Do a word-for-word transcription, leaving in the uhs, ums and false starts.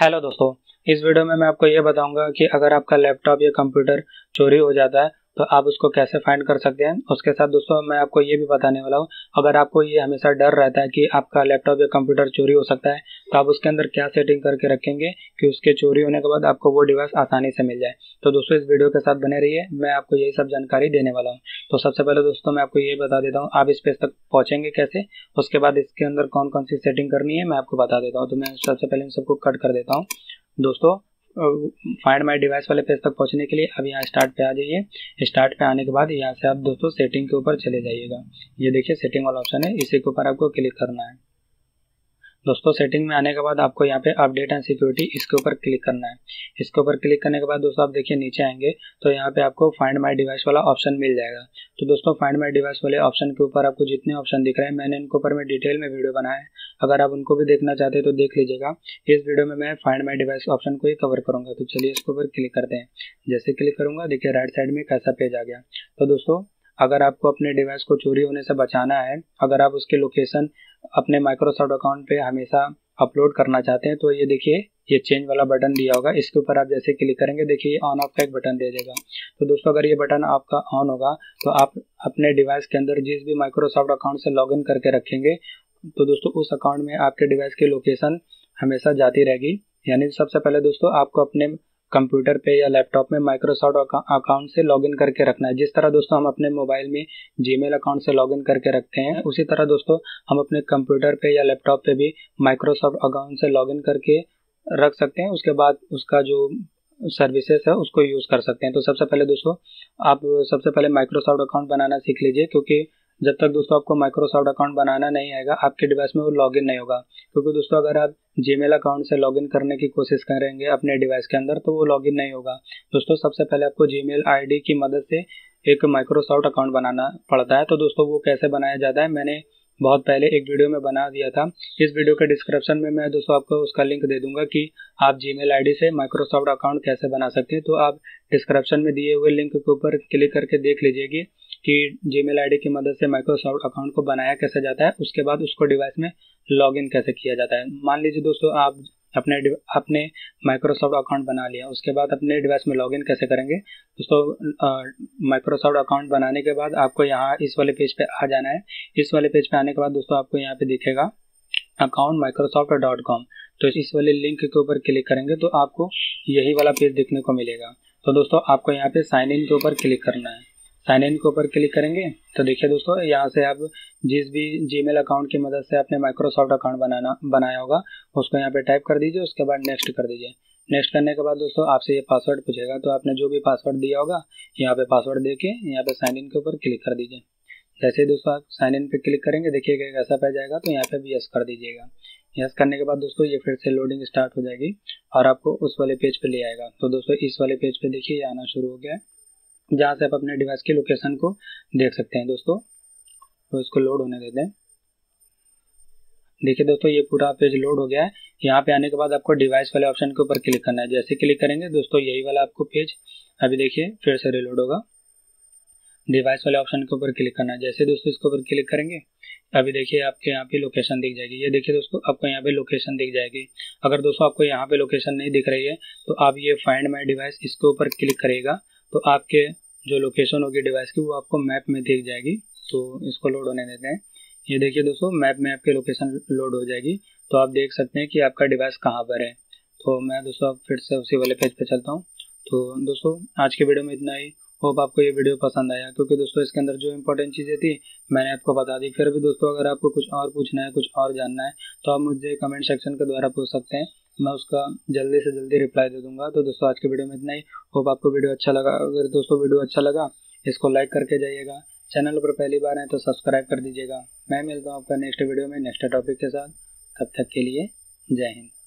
Hello दोस्तों, इस video में मैं आपको ये बताऊंगा कि अगर आपका लैपटॉप या कंप्यूटर चोरी हो जाता है तो आप उसको कैसे फाइंड कर सकते हैं। उसके साथ दोस्तों मैं आपको ये भी बताने वाला हूँ, अगर आपको ये हमेशा डर रहता है कि आपका लैपटॉप या कंप्यूटर चोरी हो सकता है तो आप उसके अंदर क्या सेटिंग करके रखेंगे कि उसके चोरी होने के बाद आपको वो डिवाइस आसानी से मिल जाए। तो दोस्तों इस वीडियो के साथ बने रहिए, मैं आपको यही सब जानकारी देने वाला हूँ। तो सबसे पहले दोस्तों मैं आपको ये बता देता हूँ आप इस पेज तक पहुँचेंगे कैसे, उसके बाद इसके अंदर कौन कौन सी सेटिंग करनी है मैं आपको बता देता हूँ। तो मैं सबसे पहले इन सबको कट कर देता हूँ। दोस्तों फाइंड माय डिवाइस वाले पेज तक पहुंचने के लिए अब यहाँ स्टार्ट पे आ जाइए। स्टार्ट पे आने के बाद यहाँ से आप दोस्तों सेटिंग के ऊपर चले जाइएगा। ये देखिए सेटिंग वाला ऑप्शन है, इसी के ऊपर आपको क्लिक करना है। दोस्तों सेटिंग में आने के बाद आपको यहाँ पे अपडेट एंड सिक्योरिटी इसके ऊपर क्लिक करना है। इसके ऊपर क्लिक करने के बाद दोस्तों आप देखिए नीचे आएंगे तो यहाँ पे आपको फाइंड माय डिवाइस वाला ऑप्शन मिल जाएगा। तो दोस्तों फाइंड माय डिवाइस वाले ऑप्शन के ऊपर आपको जितने ऑप्शन दिख रहे हैं मैंने इनके ऊपर में डिटेल में वीडियो बनाया है, अगर आप उनको भी देखना चाहते हैं तो देख लीजिएगा। इस वीडियो में मैं फाइंड माय डिवाइस ऑप्शन को ही कवर करूँगा। तो चलिए इसके ऊपर क्लिक करते हैं। जैसे क्लिक करूँगा देखिए राइट साइड में एक ऐसा पेज आ गया। तो दोस्तों अगर आपको अपने डिवाइस को चोरी होने से बचाना है, अगर आप उसकी लोकेशन अपने माइक्रोसॉफ्ट अकाउंट पे हमेशा अपलोड करना चाहते हैं तो ये देखिए ये चेंज वाला बटन दिया होगा, इसके ऊपर आप जैसे क्लिक करेंगे देखिए ये ऑन ऑफ का एक बटन दे देगा। तो दोस्तों अगर ये बटन आपका ऑन होगा तो आप अपने डिवाइस के अंदर जिस भी माइक्रोसॉफ्ट अकाउंट से लॉगिन करके रखेंगे तो दोस्तों उस अकाउंट में आपके डिवाइस की लोकेशन हमेशा जाती रहेगी। यानी सबसे पहले दोस्तों आपको अपने कंप्यूटर पे या लैपटॉप में माइक्रोसॉफ्ट अकाउंट से लॉगिन करके रखना है। जिस तरह दोस्तों हम अपने मोबाइल में जीमेल अकाउंट से लॉगिन करके रखते हैं, उसी तरह दोस्तों हम अपने कंप्यूटर पे या लैपटॉप पे भी माइक्रोसॉफ्ट अकाउंट से लॉगिन करके रख सकते हैं, उसके बाद उसका जो सर्विसेज है उसको यूज़ कर सकते हैं। तो सबसे पहले दोस्तों आप सबसे पहले माइक्रोसॉफ्ट अकाउंट बनाना सीख लीजिए, क्योंकि जब तक दोस्तों आपको माइक्रोसॉफ्ट अकाउंट बनाना नहीं आएगा आपके डिवाइस में वो लॉगिन नहीं होगा। क्योंकि दोस्तों अगर आप जीमेल अकाउंट से लॉगिन करने की कोशिश करेंगे अपने डिवाइस के अंदर तो वो लॉगिन नहीं होगा। दोस्तों सबसे पहले आपको जीमेल आईडी की मदद से एक माइक्रोसॉफ्ट अकाउंट बनाना पड़ता है। तो दोस्तों वो कैसे बनाया जाता है मैंने बहुत पहले एक वीडियो में बना दिया था। इस वीडियो के डिस्क्रिप्शन में मैं दोस्तों आपको उसका लिंक दे दूंगा कि आप जीमेल आईडी से माइक्रोसॉफ्ट अकाउंट कैसे बना सकते हैं। तो आप डिस्क्रिप्शन में दिए हुए लिंक के ऊपर क्लिक करके देख लीजिएगी कि जीमेल आईडी की मदद से माइक्रोसॉफ्ट अकाउंट को बनाया कैसे जाता है, उसके बाद उसको डिवाइस में लॉगिन कैसे किया जाता है। मान लीजिए दोस्तों आप अपने अपने माइक्रोसॉफ्ट अकाउंट बना लिया, उसके बाद अपने डिवाइस में लॉगिन कैसे करेंगे। दोस्तों माइक्रोसॉफ्ट अकाउंट बनाने के बाद आपको यहाँ इस वाले पेज पे आ जाना है। इस वाले पेज पे आने के बाद दोस्तों आपको यहाँ पे दिखेगा अकाउंट माइक्रोसॉफ्ट डॉट कॉम, तो इस वाले लिंक के ऊपर क्लिक करेंगे तो आपको यही वाला पेज देखने को मिलेगा। तो दोस्तों आपको यहाँ पे साइन इन के ऊपर क्लिक करना है। साइन इन के ऊपर क्लिक करेंगे तो देखिए दोस्तों यहाँ से आप जिस भी जीमेल अकाउंट की मदद से आपने माइक्रोसॉफ्ट अकाउंट बनाना बनाया होगा उसको यहाँ पे टाइप कर दीजिए, उसके बाद नेक्स्ट कर दीजिए। नेक्स्ट करने के बाद दोस्तों आपसे ये पासवर्ड पूछेगा, तो आपने जो भी पासवर्ड दिया होगा यहाँ पे पासवर्ड दे के यहाँ पे साइन इन के ऊपर क्लिक कर दीजिए। जैसे ही दोस्तों आप साइन इन पर क्लिक करेंगे देखिएगा एक ऐसा पेज आएगा, तो यहाँ पे भी यस कर दीजिएगा। यस करने के बाद दोस्तों ये फिर से लोडिंग स्टार्ट हो जाएगी और आपको उस वाले पेज पर ले आएगा। तो दोस्तों इस वाले पेज पर देखिए ये आना शुरू हो गया है, जहाँ से आप अपने डिवाइस की लोकेशन को देख सकते हैं। दोस्तों तो इसको लोड होने देते हैं। देखिए दोस्तों ये पूरा पेज लोड हो गया है। यहाँ पे आने के बाद आपको डिवाइस वाले ऑप्शन के ऊपर क्लिक करना है। जैसे क्लिक करेंगे दोस्तों यही वाला आपको पेज अभी देखिए फिर से रिलोड होगा। डिवाइस वाले ऑप्शन के ऊपर क्लिक करना है। जैसे दोस्तों इसके ऊपर क्लिक करेंगे अभी देखिए आपके यहाँ पे लोकेशन दिख जाएगी। ये देखिए दोस्तों आपको यहाँ पे लोकेशन दिख जाएगी। अगर दोस्तों आपको यहाँ पे लोकेशन नहीं दिख रही है तो आप ये फाइंड माय डिवाइस इसके ऊपर क्लिक करिएगा तो आपके जो लोकेशन होगी डिवाइस की वो आपको मैप में दिख जाएगी। तो इसको लोड होने देते हैं। ये देखिए दोस्तों मैप में आपकी लोकेशन लोड हो जाएगी, तो आप देख सकते हैं कि आपका डिवाइस कहाँ पर है। तो मैं दोस्तों अब फिर से उसी वाले पेज पे चलता हूँ। तो दोस्तों आज के वीडियो में इतना ही। होप आपको ये वीडियो पसंद आया, क्योंकि दोस्तों इसके अंदर जो इंपॉर्टेंट चीज़ें थी मैंने आपको बता दी। फिर भी दोस्तों अगर आपको कुछ और पूछना है, कुछ और जानना है तो आप मुझे कमेंट सेक्शन के द्वारा पूछ सकते हैं, मैं उसका जल्दी से जल्दी रिप्लाई दे दूंगा। तो दोस्तों आज के वीडियो में इतना ही। होप आपको वीडियो अच्छा लगा। अगर दोस्तों वीडियो अच्छा लगा इसको लाइक करके जाइएगा। चैनल पर पहली बार हैं तो सब्सक्राइब कर दीजिएगा। मैं मिलता हूँ आपका नेक्स्ट वीडियो में नेक्स्ट टॉपिक के साथ। तब तक के लिए जय हिंद।